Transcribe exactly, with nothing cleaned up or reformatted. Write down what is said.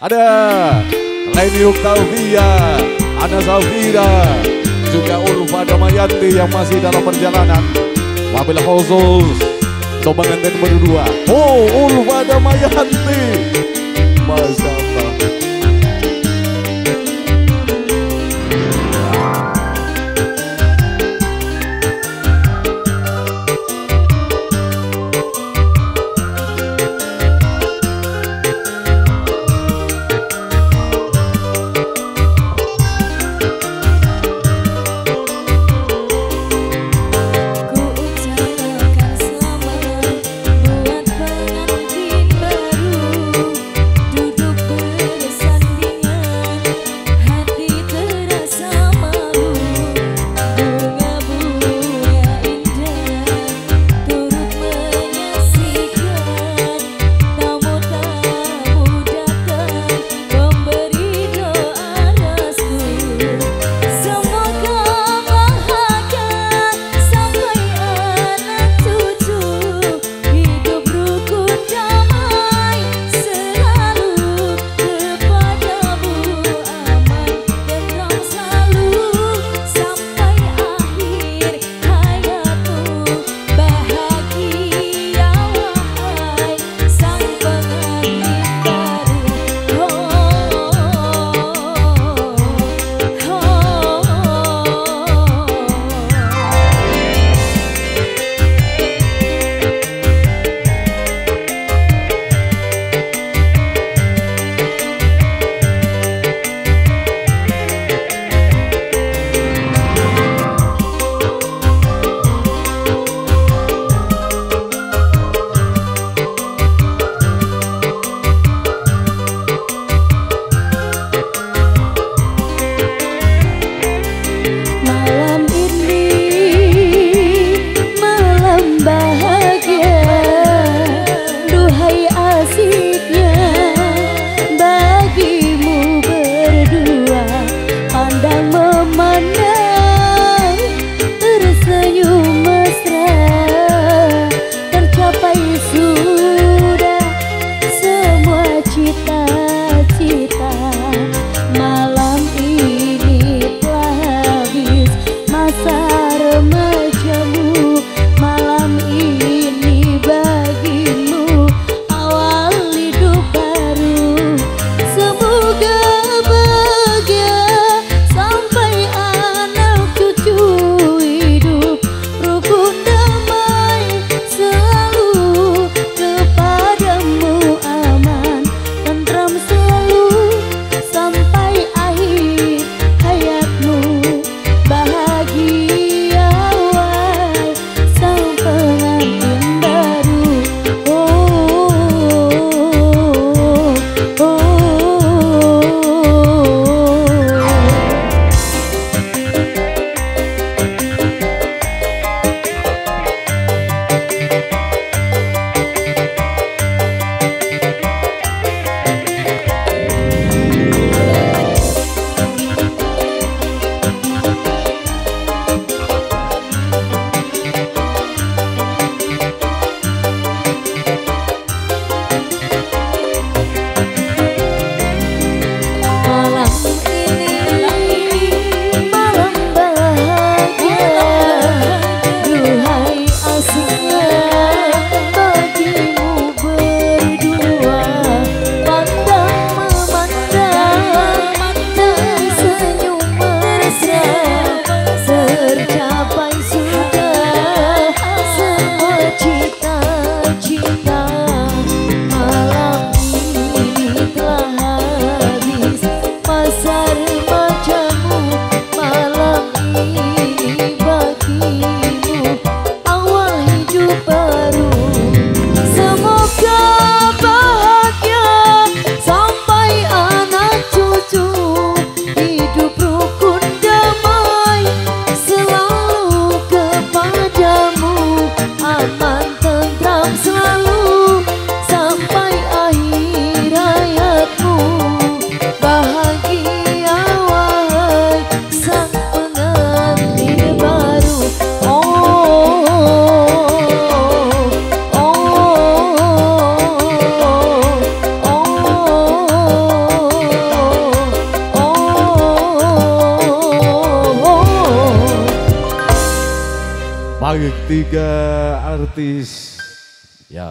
Ada Leni Octavia, ada Zafira, juga Ulfa Damayanti yang masih dalam perjalanan. Wabil Hozul, Tobang Enten berdua. Oh, Ulfa Damayanti, Masya Allah. Duduk panggung tiga artis yang